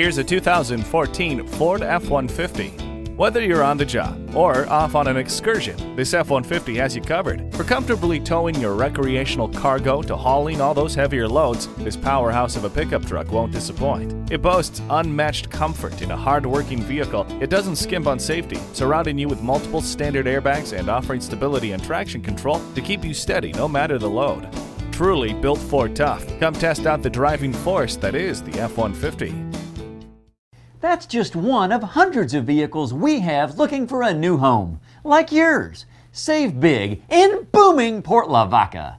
Here's a 2014 Ford F-150. Whether you're on the job or off on an excursion, this F-150 has you covered. For comfortably towing your recreational cargo to hauling all those heavier loads, this powerhouse of a pickup truck won't disappoint. It boasts unmatched comfort in a hard-working vehicle. It doesn't skimp on safety, surrounding you with multiple standard airbags and offering stability and traction control to keep you steady no matter the load. Truly built for tough. Come test out the driving force that is the F-150. That's just one of hundreds of vehicles we have looking for a new home, like yours. Save big in booming Port Lavaca.